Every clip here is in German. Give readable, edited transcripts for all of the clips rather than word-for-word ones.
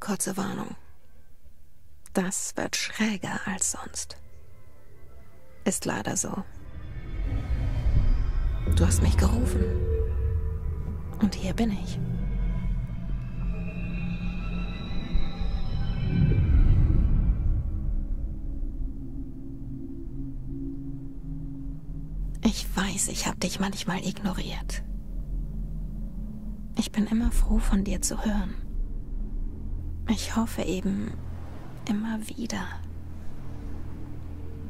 Kurze Warnung. Das wird schräger als sonst. Ist leider so. Du hast mich gerufen. Und hier bin ich. Ich weiß, ich habe dich manchmal ignoriert. Ich bin immer froh, von dir zu hören. Ich hoffe eben immer wieder.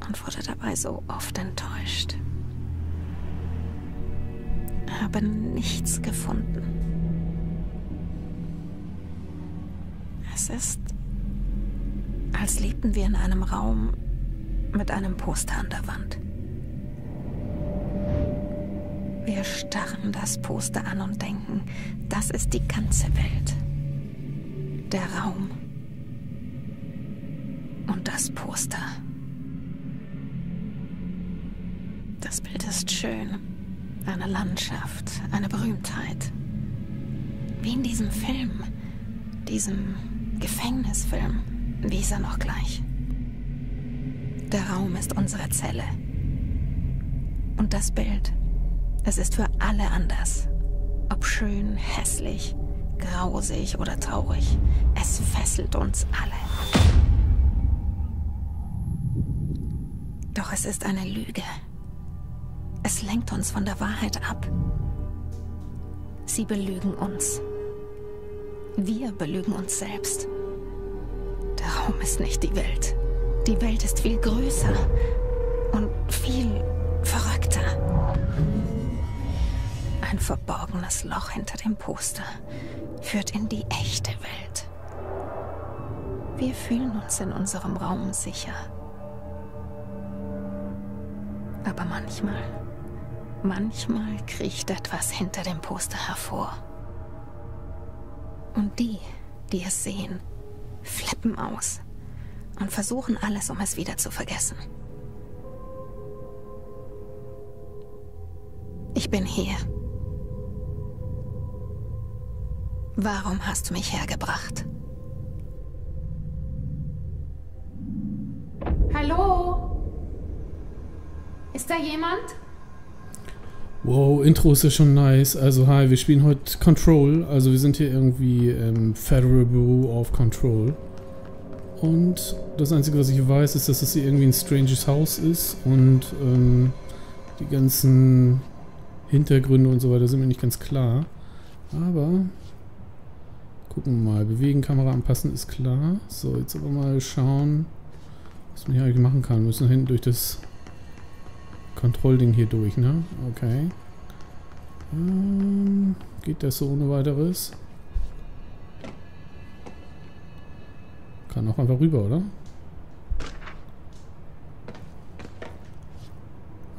Und wurde dabei so oft enttäuscht. Habe nichts gefunden. Es ist, als lebten wir in einem Raum mit einem Poster an der Wand. Wir starren das Poster an und denken, das ist die ganze Welt. Der Raum. Und das Poster. Das Bild ist schön. Eine Landschaft, eine Berühmtheit. Wie in diesem Film, diesem Gefängnisfilm, wie ist er noch gleich. Der Raum ist unsere Zelle. Und das Bild, es ist für alle anders. Ob schön, hässlich, grausig oder traurig, es fesselt uns alle. Doch es ist eine Lüge. Es lenkt uns von der Wahrheit ab. Sie belügen uns. Wir belügen uns selbst. Der Raum ist nicht die Welt. Die Welt ist viel größer und viel verrückter. Ein verborgenes Loch hinter dem Poster führt in die echte Welt. Wir fühlen uns in unserem Raum sicher. Aber manchmal kriecht etwas hinter dem Poster hervor. Und die, die es sehen, flippen aus und versuchen alles, um es wieder zu vergessen. Ich bin hier. Warum hast du mich hergebracht? Hallo? Ist da jemand? Wow, Intro ist ja schon nice. Also hi, wir spielen heute Control. Also wir sind hier irgendwie im Federal Bureau of Control. Und das Einzige, was ich weiß, ist, dass das hier irgendwie ein stranges Haus ist. Und die ganzen Hintergründe und so weiter sind mir nicht ganz klar. Aber gucken wir mal. Bewegen, Kamera anpassen ist klar. So, jetzt aber mal schauen, was man hier eigentlich machen kann. Wir müssen hinten durch das Kontrollding hier durch, ne? Okay. Geht das so ohne weiteres? Kann auch einfach rüber, oder?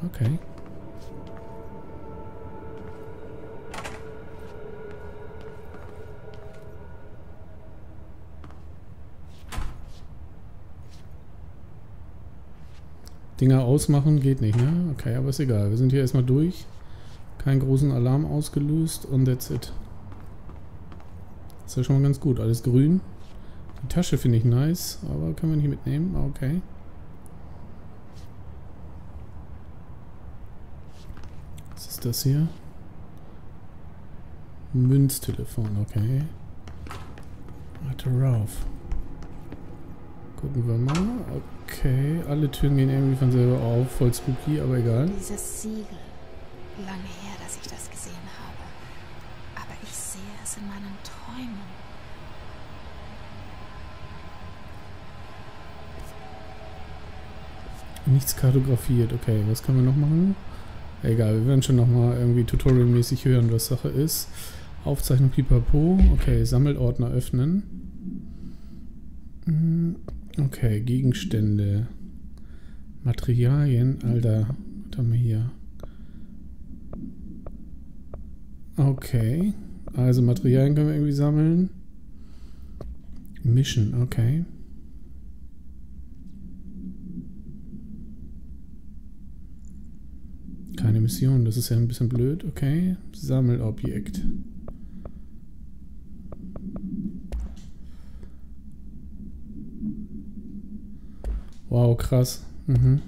Okay. Dinger ausmachen geht nicht, ne? Okay, aber ist egal. Wir sind hier erstmal durch. Keinen großen Alarm ausgelöst und that's it. Ist ja schon mal ganz gut. Alles grün. Die Tasche finde ich nice, aber kann man nicht mitnehmen. Okay. Was ist das hier? Münztelefon, okay. Warte rauf. Gucken wir mal. Okay, alle Türen gehen irgendwie von selber auf. Voll spooky, aber egal. Dieses Siegel. Lange her, dass ich das gesehen habe. Aber ich sehe es in meinen Träumen. Nichts kartografiert. Okay, was können wir noch machen? Egal, wir werden schon nochmal irgendwie tutorialmäßig hören, was Sache ist. Aufzeichnung pipapo. Okay, Sammelordner öffnen. Okay, Gegenstände, Materialien, Alter, was haben wir hier? Okay, also Materialien können wir irgendwie sammeln. Mischen, okay. Keine Mission, das ist ja ein bisschen blöd, okay. Sammelobjekt. Wow, krass. Mhm.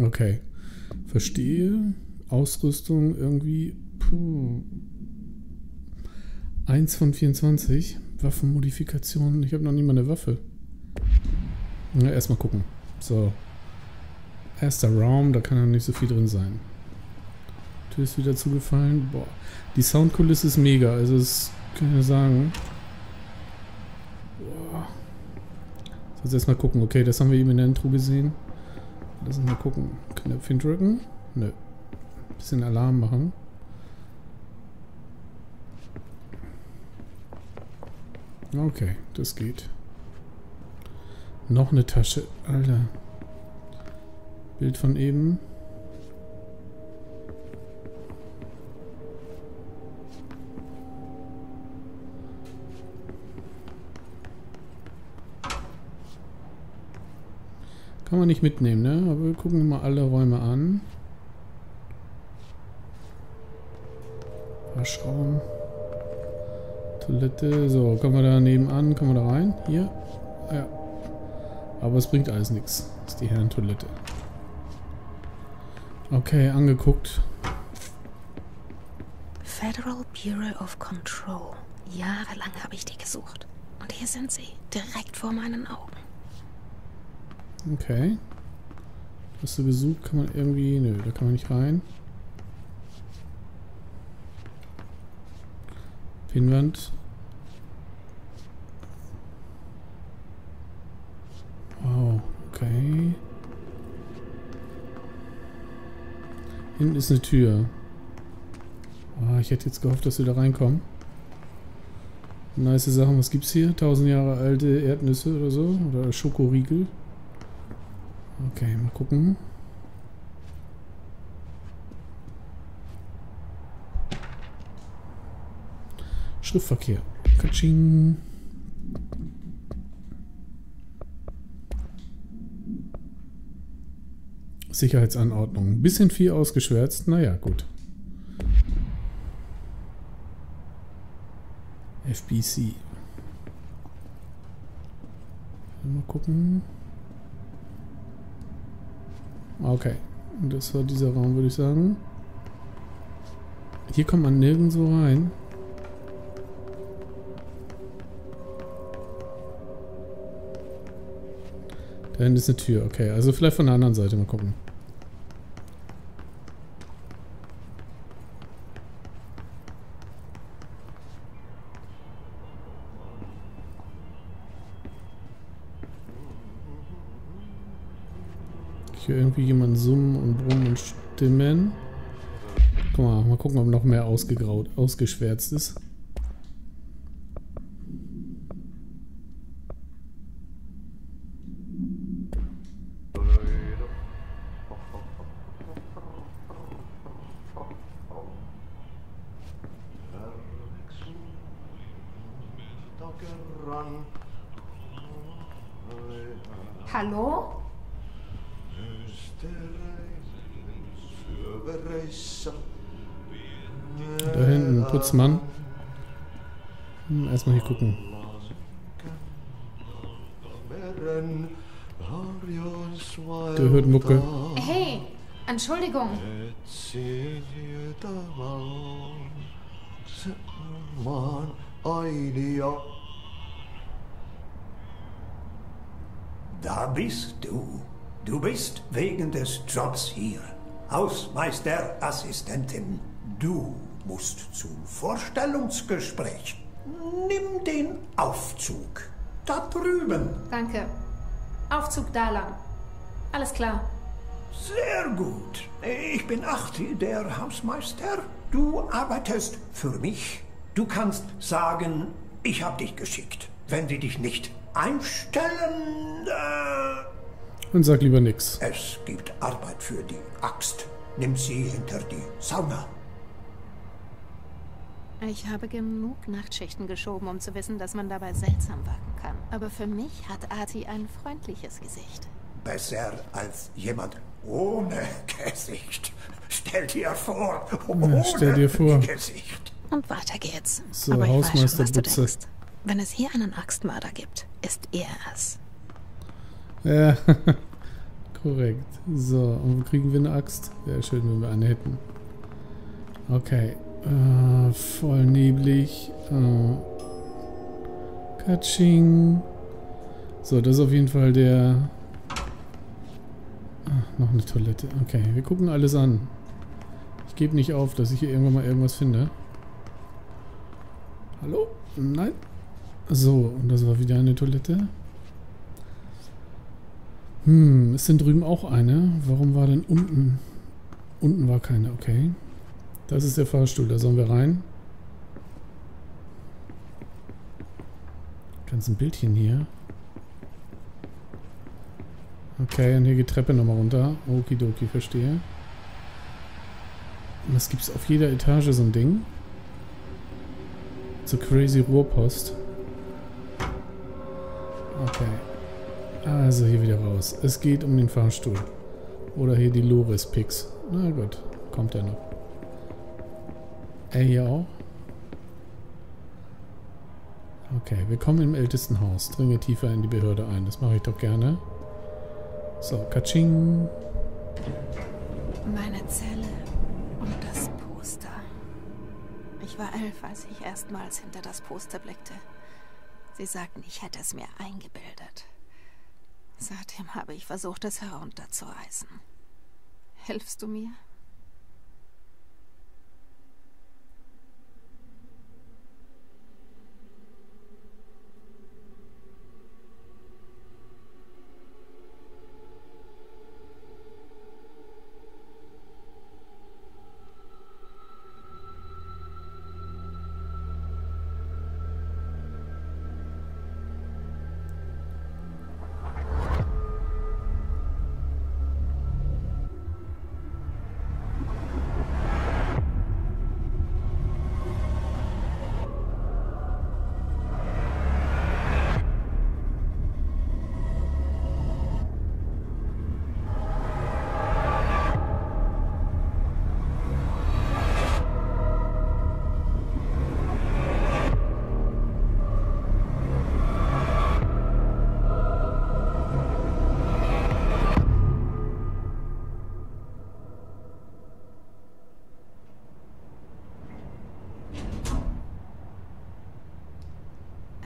Okay. Verstehe. Ausrüstung irgendwie. Puh. 1 von 24. Waffenmodifikationen. Ich habe noch nie mal eine Waffe. Na, erstmal gucken. So. Erster Raum, da kann ja nicht so viel drin sein. Tür ist wieder zugefallen. Boah. Die Soundkulisse ist mega, also das kann ich nur sagen. Boah. Jetzt erstmal gucken. Okay, das haben wir eben in der Intro gesehen. Lass uns mal gucken. Knöpfchen drücken? Nö. Bisschen Alarm machen. Okay, das geht. Noch eine Tasche. Alter. Bild von eben. Kann man nicht mitnehmen, ne? Aber wir gucken mal alle Räume an. Waschraum. Toilette. So, kommen wir da nebenan? Kommen wir da rein? Hier? Ja. Aber es bringt alles nichts. Das ist die Herrentoilette. Okay, angeguckt. Federal Bureau of Control. Jahrelang habe ich die gesucht. Und hier sind sie, direkt vor meinen Augen. Okay. Hast du gesucht? Kann man irgendwie... Nö, da kann man nicht rein. Pinwand. Wow, okay. Hinten ist eine Tür. Oh, ich hätte jetzt gehofft, dass wir da reinkommen. Nice Sachen. Was gibt's hier? 1000 Jahre alte Erdnüsse oder so. Oder Schokoriegel. Okay, mal gucken. Schriftverkehr. Katsching. Sicherheitsanordnung. Ein bisschen viel ausgeschwärzt. Naja, gut. FBC. Mal gucken. Okay. Und das war dieser Raum, würde ich sagen. Hier kommt man nirgendwo rein. Da hinten ist eine Tür. Okay, also vielleicht von der anderen Seite. Mal gucken. Hier irgendwie jemanden summen und brummen und stimmen. Guck mal, mal gucken, ob noch mehr ausgeschwärzt ist. Hallo? Da hinten, Putzmann. Erstmal hier gucken. Der hört Mucke. Hey, Entschuldigung. Da bist du. Du bist wegen des Jobs hier. Hausmeisterassistentin. Du musst zum Vorstellungsgespräch. Nimm den Aufzug. Da drüben. Danke. Aufzug da lang. Alles klar. Sehr gut. Ich bin Achti, der Hausmeister. Du arbeitest für mich. Du kannst sagen, ich habe dich geschickt. Wenn sie dich nicht einstellen... Und sag lieber nix. Es gibt Arbeit für die Axt. Nimm sie hinter die Sauna. Ich habe genug Nachtschichten geschoben, um zu wissen, dass man dabei seltsam wirken kann. Aber für mich hat Arti ein freundliches Gesicht. Besser als jemand ohne Gesicht. Stell dir vor, ja, stell dir vor. Gesicht. Und weiter geht's. So, aber ich weiß schon, was du denkst. Wenn es hier einen Axtmörder gibt, ist er es. Ja, korrekt. So, und wo kriegen wir eine Axt? Wäre schön, wenn wir eine hätten. Okay. Voll neblig. Katsching. So, das ist auf jeden Fall der... Ach, noch eine Toilette. Okay, wir gucken alles an. Ich gebe nicht auf, dass ich hier irgendwann mal irgendwas finde. Hallo? Nein? So, und das war wieder eine Toilette. Hm, ist denn drüben auch eine? Warum war denn unten? Unten war keine, okay. Das ist der Fahrstuhl, da sollen wir rein. Ganz ein Bildchen hier. Okay, und hier geht Treppe nochmal runter. Okidoki, verstehe. Und das gibt es auf jeder Etage, so ein Ding. So crazy Rohrpost. Okay. Also hier wieder raus. Es geht um den Fahrstuhl. Oder hier die Loris-Picks. Na gut, kommt er noch. Hier auch. Okay, wir kommen im ältesten Haus. Dringe tiefer in die Behörde ein. Das mache ich doch gerne. So, katsching. Meine Zelle und das Poster. Ich war 11, als ich erstmals hinter das Poster blickte. Sie sagten, ich hätte es mir eingebildet. Seitdem habe ich versucht, es herunterzureißen. Hilfst du mir?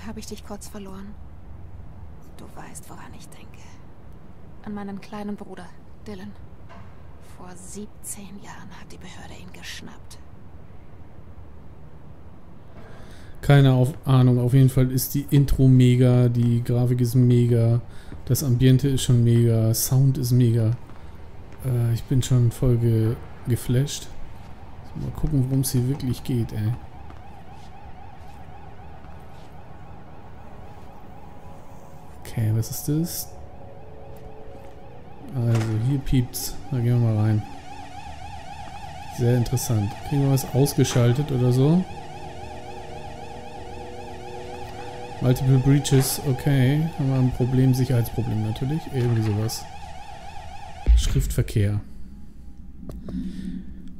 Habe ich dich kurz verloren? Du weißt, woran ich denke. An meinen kleinen Bruder, Dylan. Vor 17 Jahren hat die Behörde ihn geschnappt. Keine Ahnung. Auf jeden Fall ist die Intro mega, die Grafik ist mega, das Ambiente ist schon mega, Sound ist mega. Ich bin schon voll geflasht. Mal gucken, worum es hier wirklich geht, ey. Okay, was ist das? Also, hier piept's. Da gehen wir mal rein. Sehr interessant. Kriegen wir was ausgeschaltet oder so? Multiple Breaches, okay. Haben wir ein Problem, Sicherheitsproblem natürlich. Irgendwie sowas. Schriftverkehr.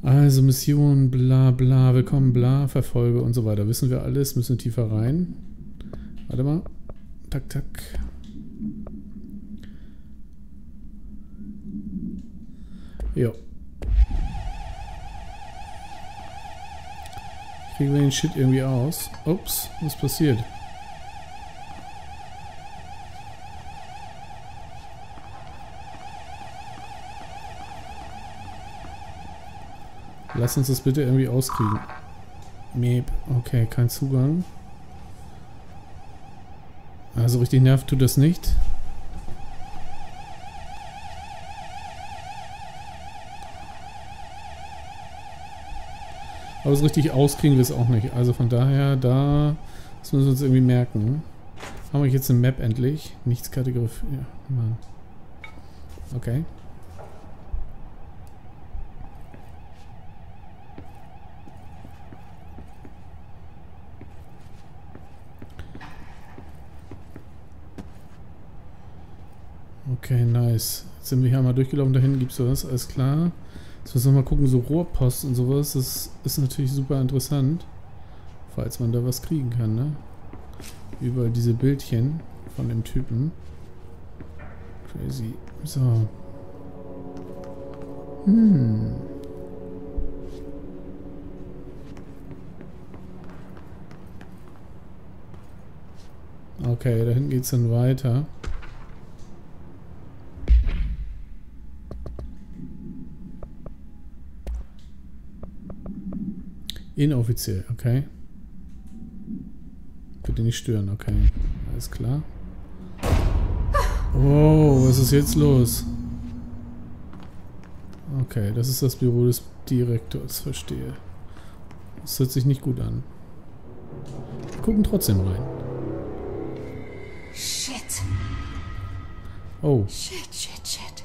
Also, Mission, bla bla, willkommen, bla, Verfolge und so weiter. Wissen wir alles, müssen tiefer rein. Warte mal. Tak, tak. Jo. Kriegen wir den Shit irgendwie aus? Ups, was passiert? Lass uns das bitte irgendwie auskriegen. Meep. Okay, kein Zugang. Also richtig nervt tut das nicht. Aber so richtig auskriegen wir es auch nicht. Also von daher, das müssen wir uns irgendwie merken. Haben wir jetzt eine Map endlich? Nichts Kategorie. Ja, Mann. Okay. Okay, nice. Jetzt sind wir hier einmal durchgelaufen. Da hinten gibt es was. Alles klar. Jetzt müssen wir mal gucken, so Rohrpost und sowas, das ist natürlich super interessant, falls man da was kriegen kann, ne? Überall diese Bildchen von dem Typen. Crazy. So. Okay, da hinten geht's dann weiter. Inoffiziell, okay. Bitte nicht stören, okay. Alles klar. Oh, was ist jetzt los? Okay, das ist das Büro des Direktors, verstehe. Das hört sich nicht gut an. Wir gucken trotzdem rein. Shit. Oh. Shit, shit, shit.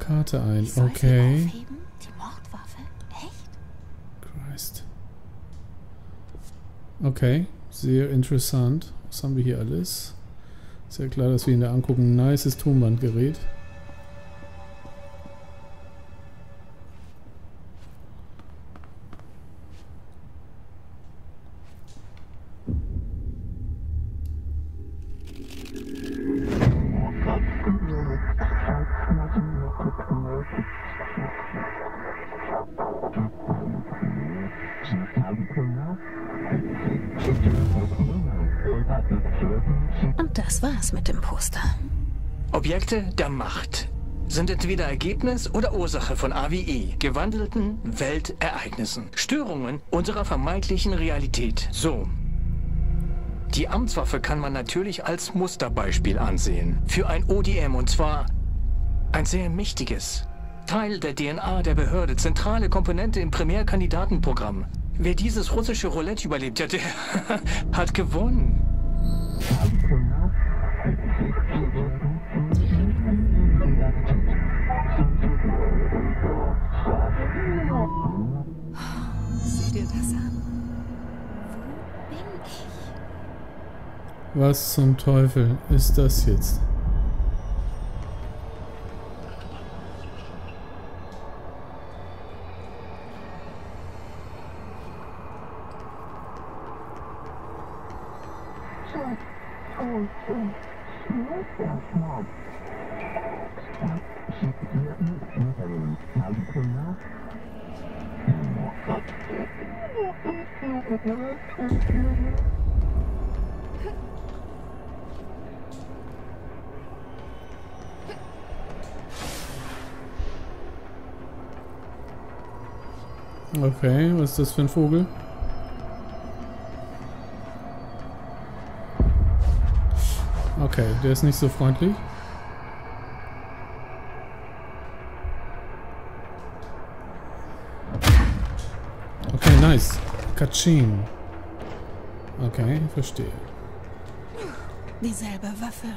Karte ein, okay. Die Mordwaffe? Echt? Christ. Okay, sehr interessant. Was haben wir hier alles? Ist ja klar, dass wir ihn da angucken. Nices Tonbandgerät. Und das war's mit dem Poster. Objekte der Macht sind entweder Ergebnis oder Ursache von AWE, gewandelten Weltereignissen, Störungen unserer vermeintlichen Realität. So. Die Amtswaffe kann man natürlich als Musterbeispiel ansehen. Für ein ODM, und zwar ein sehr mächtiges. Teil der DNA der Behörde, zentrale Komponente im Primärkandidatenprogramm. Wer dieses russische Roulette überlebt hat, der hat gewonnen. Seht ihr das an? Wo bin ich? Was zum Teufel ist das jetzt? Okay, was ist das für ein Vogel? Okay, der ist nicht so freundlich. Okay, nice. Katschin. Okay, verstehe. Dieselbe Waffe.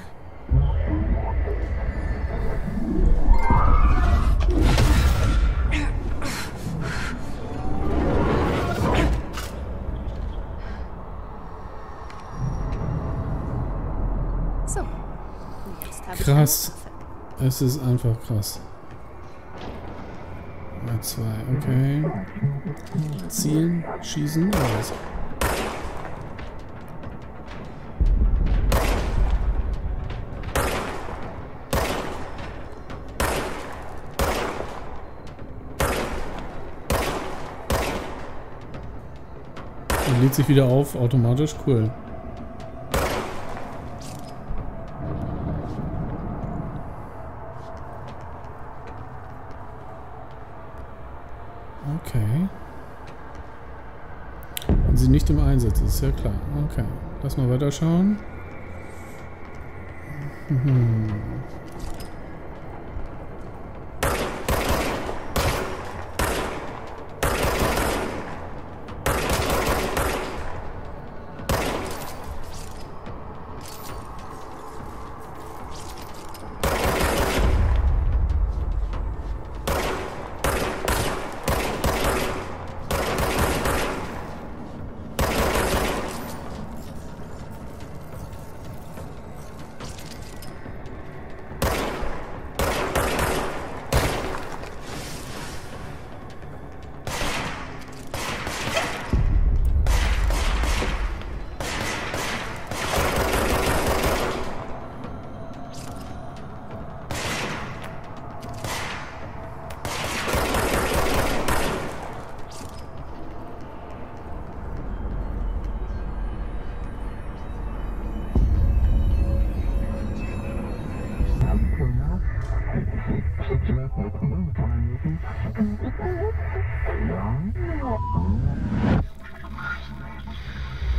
Krass. Es ist einfach krass. 2, okay. Zielen, schießen, alles. Er lädt sich wieder auf, automatisch, cool. Okay. Wenn sie nicht im Einsatz ist, ja klar. Okay. Lass mal weiter schauen.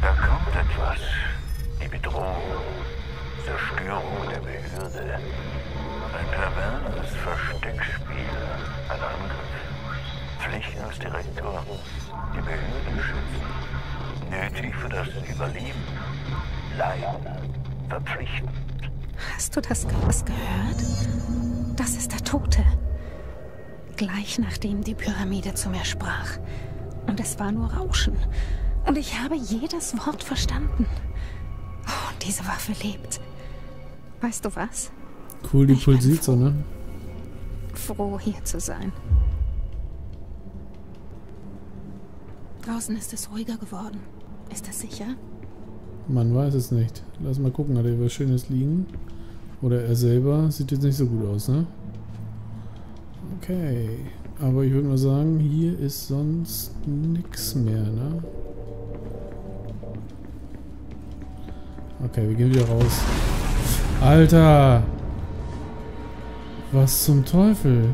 Da kommt etwas. Die Bedrohung. Zerstörung der Behörde. Ein perverses Versteckspiel. Ein Angriff. Pflicht als Direktor. Die Behörde schützen. Nötig für das Überleben. Leiden. Verpflichtend. Hast du das gehört? Das ist der Tote. Gleich nachdem die Pyramide zu mir sprach. Und es war nur Rauschen. Und ich habe jedes Wort verstanden. Oh, und diese Waffe lebt. Weißt du was? Cool, die pulsiert so, ne? Froh, hier zu sein. Draußen ist es ruhiger geworden. Ist das sicher? Man weiß es nicht. Lass mal gucken, hat er was Schönes liegen? Oder er selber? Sieht jetzt nicht so gut aus, ne? Okay. Aber ich würde mal sagen, hier ist sonst nichts mehr, ne? Okay, wir gehen wieder raus. Alter! Was zum Teufel?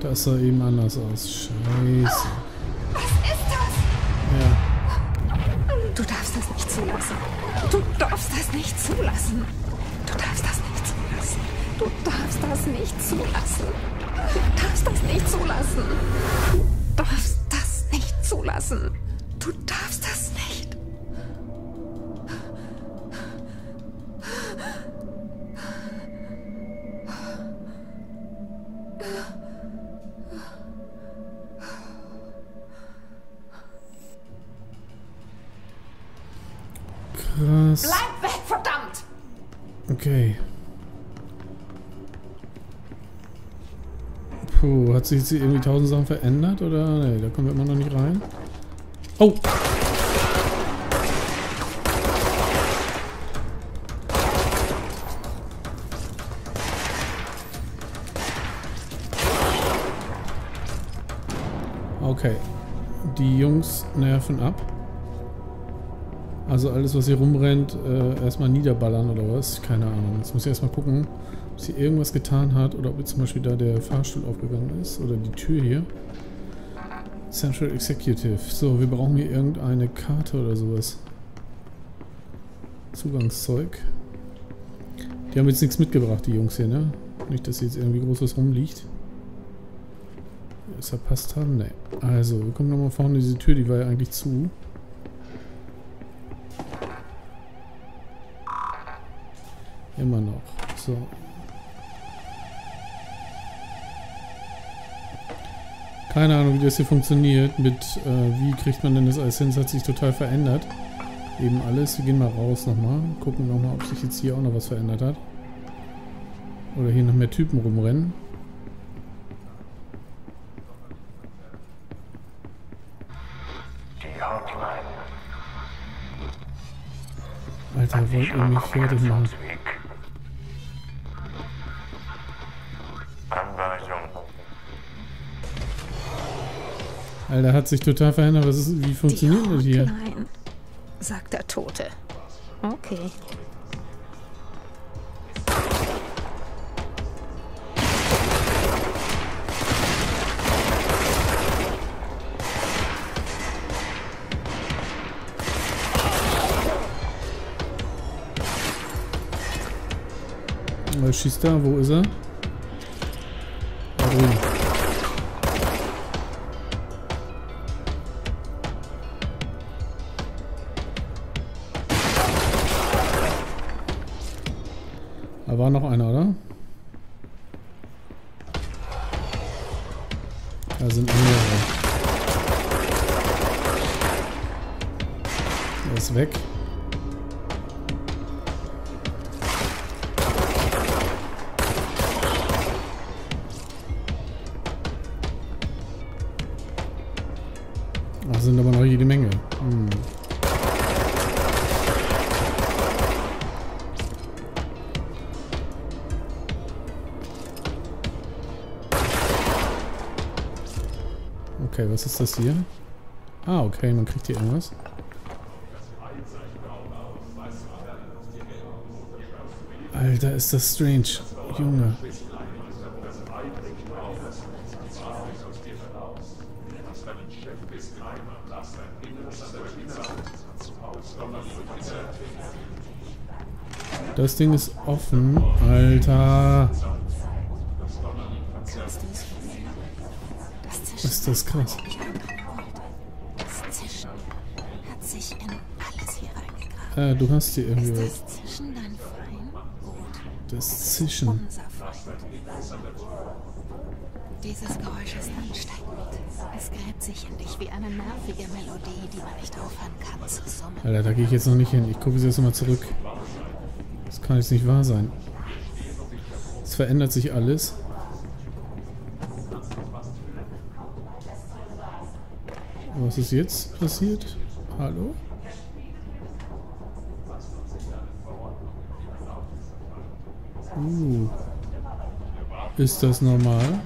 Das sah eben anders aus. Scheiße. Was ist das? Ja. Du darfst das nicht zulassen. Du darfst das nicht zulassen. Du darfst das nicht zulassen. Du darfst das nicht zulassen. Du darfst das nicht zulassen. Du darfst das nicht zulassen. Du darfst das nicht. Krass. Bleib weg, verdammt! Okay. Puh, hat sich jetzt irgendwie 1000 Sachen verändert, oder? Nee, da kommen wir immer noch nicht rein. Oh! Okay. Die Jungs nerven ab. Also alles, was hier rumrennt, erstmal niederballern oder was? Keine Ahnung. Jetzt muss ich erstmal gucken, ob sie irgendwas getan hat oder ob jetzt zum Beispiel da der Fahrstuhl aufgegangen ist oder die Tür hier. Central Executive. So, wir brauchen hier irgendeine Karte oder sowas. Zugangszeug. Die haben jetzt nichts mitgebracht, die Jungs hier, ne? Nicht, dass hier jetzt irgendwie Großes rumliegt. Ist verpasst haben? Ne. Also, wir gucken nochmal vorne diese Tür, die war ja eigentlich zu. Immer noch. So. Keine Ahnung, wie das hier funktioniert. Mit wie kriegt man denn das alles hin? Das hat sich total verändert. Eben alles. Wir gehen mal raus nochmal. Gucken nochmal, ob sich jetzt hier auch noch was verändert hat. Oder hier noch mehr Typen rumrennen. Alter, wollt ihr mich fertig machen? Alter, hat sich total verändert. Was ist, wie funktioniert das hier? Nein, sagt der Tote. Okay. Was schießt da? Wo ist er? Da drüben. Da war noch einer, oder? Da sind mehrere. Der ist weg. Da sind aber noch jede Menge. Hm. Okay, was ist das hier? Ah, okay, man kriegt hier irgendwas. Alter, ist das strange. Junge. Das Ding ist offen. Alter. Ist das krass. Das Zischen hat sich in alles hier eingegraben. Du hast hier irgendwie was. Das Zischen dein Feind? Das Zischen. Unser Feind. Dieses Geräusch ist ansteckend. Es gräbt sich in dich wie eine nervige Melodie, die man nicht aufhören kann zu summen. Alter, da gehe ich jetzt noch nicht hin. Ich gucke jetzt mal zurück. Das kann jetzt nicht wahr sein. Es verändert sich alles. Was ist jetzt passiert? Hallo? Ist das normal?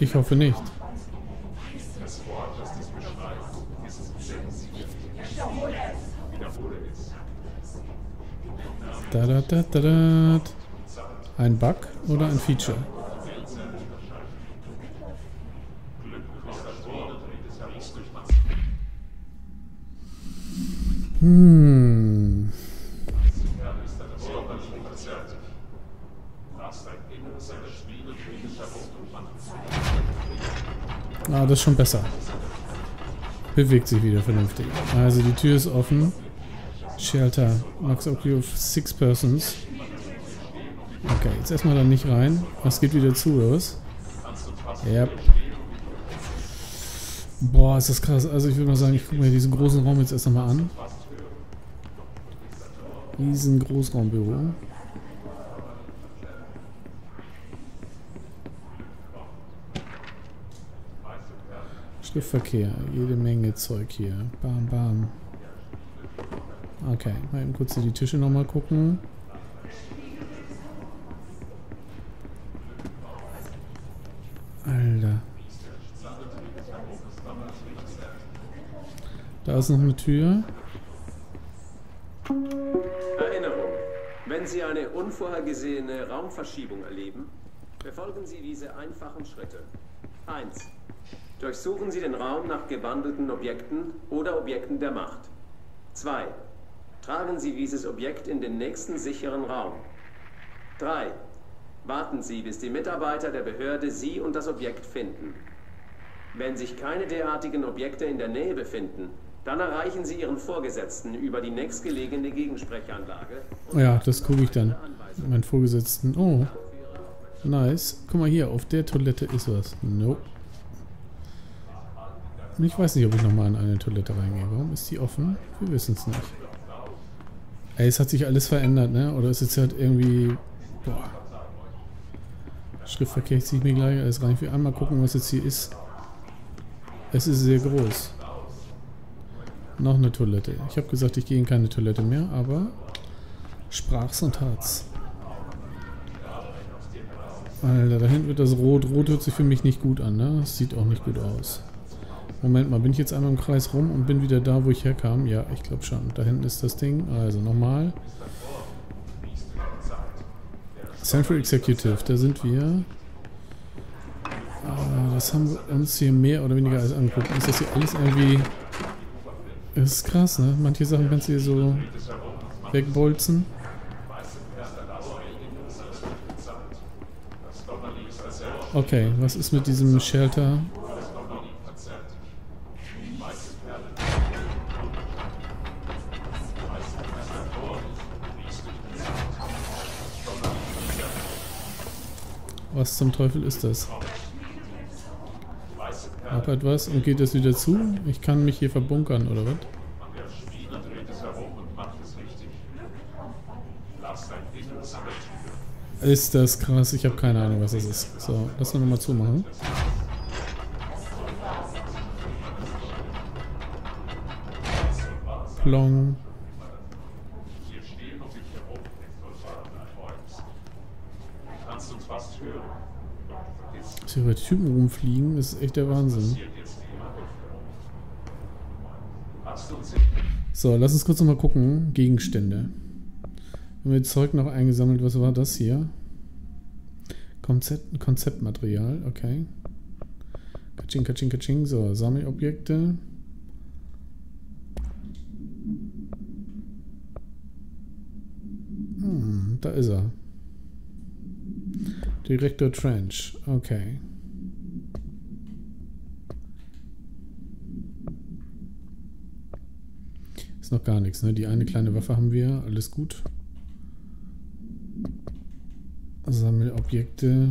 Ich hoffe nicht. Da. Ein Bug oder ein Feature? Ah, das ist schon besser. Bewegt sich wieder vernünftig. Also die Tür ist offen. Shelter. Max Occupy of 6 persons. Okay, jetzt erstmal da nicht rein. Was geht wieder zu, oder was? Ja. Yep. Boah, ist das krass. Also ich würde mal sagen, ich gucke mir diesen großen Raum jetzt erst nochmal an. Riesen Großraumbüro. Schriftverkehr, jede Menge Zeug hier. Bam, bam. Okay, mal eben kurz hier die Tische nochmal gucken. Alter. Da ist noch eine Tür. Wenn Sie eine unvorhergesehene Raumverschiebung erleben, befolgen Sie diese einfachen Schritte. 1. Durchsuchen Sie den Raum nach gewandelten Objekten oder Objekten der Macht. 2. Tragen Sie dieses Objekt in den nächsten sicheren Raum. 3. Warten Sie, bis die Mitarbeiter der Behörde Sie und das Objekt finden. Wenn sich keine derartigen Objekte in der Nähe befinden, dann erreichen Sie Ihren Vorgesetzten über die nächstgelegene Gegensprechanlage. Ja, das gucke ich dann. Mein Vorgesetzten. Oh. Nice. Guck mal hier, auf der Toilette ist was. Nope. Ich weiß nicht, ob ich nochmal in eine Toilette reingehe. Warum ist die offen? Wir wissen es nicht. Ey, es hat sich alles verändert, ne? Oder ist jetzt halt irgendwie... Boah. Schriftverkehr ziehe ich mir gleich alles rein. Ich will einmal gucken, was jetzt hier ist. Es ist sehr groß. Noch eine Toilette. Ich habe gesagt, ich gehe in keine Toilette mehr, aber sprach's und tat's. Alter, da hinten wird das rot. Rot hört sich für mich nicht gut an, ne? Das sieht auch nicht gut aus. Moment mal, bin ich jetzt einmal im Kreis rum und bin wieder da, wo ich herkam? Ja, ich glaube schon. Da hinten ist das Ding. Also nochmal. Central Executive, da sind wir. Ah, das haben wir uns hier mehr oder weniger alles angeguckt. Ist das hier alles irgendwie... Das ist krass, ne? Manche Sachen kannst du hier so wegbolzen. Okay, was ist mit diesem Shelter? Was zum Teufel ist das? Hab etwas und geht das wieder zu? Ich kann mich hier verbunkern, oder was? Ist das krass? Ich habe keine Ahnung, was das ist. So, lass uns nochmal zumachen. Plong. Über Typen rumfliegen, das ist echt der Wahnsinn. So, lass uns kurz nochmal gucken. Gegenstände. Haben wir Zeug noch eingesammelt? Was war das hier? Konzeptmaterial, okay. Kaching, kaching, kaching. So, Sammelobjekte. Da ist er. Direktor Trench. Okay. Ist noch gar nichts, ne? Die eine kleine Waffe haben wir. Alles gut. Sammelobjekte.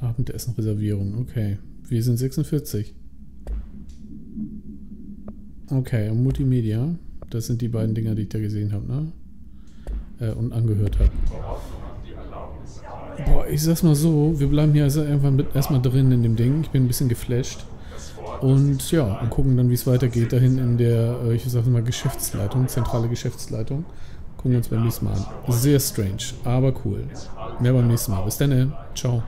Abendessenreservierung, okay. Wir sind 46. Okay, und Multimedia. Das sind die beiden Dinger, die ich da gesehen habe, ne? Und angehört habe. Boah, ich sag's mal so, wir bleiben hier also irgendwann erstmal drin in dem Ding. Ich bin ein bisschen geflasht. Und ja, und gucken dann, wie es weitergeht dahin in der, ich sag's mal, Geschäftsleitung, zentrale Geschäftsleitung. Gucken wir uns beim nächsten Mal an. Sehr strange, aber cool. Mehr beim nächsten Mal. Bis dann. Ciao.